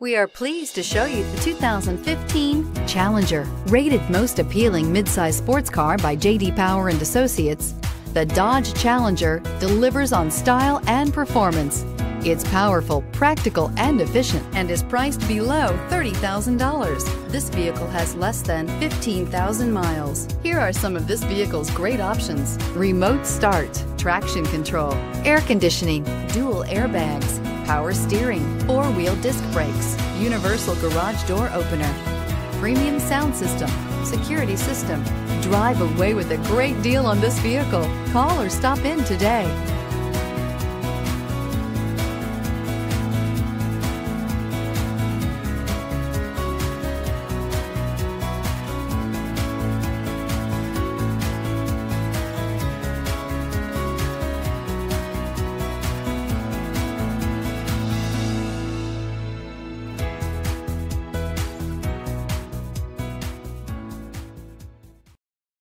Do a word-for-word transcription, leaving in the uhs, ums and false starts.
We are pleased to show you the two thousand fifteen Challenger. Rated most appealing midsize sports car by J D Power and Associates, the Dodge Challenger delivers on style and performance. It's powerful, practical, and efficient, and is priced below thirty thousand dollars. This vehicle has less than fifteen thousand miles. Here are some of this vehicle's great options: remote start, traction control, air conditioning, dual airbags, power steering, four-wheel disc brakes, universal garage door opener, premium sound system, security system. Drive away with a great deal on this vehicle. Call or stop in today.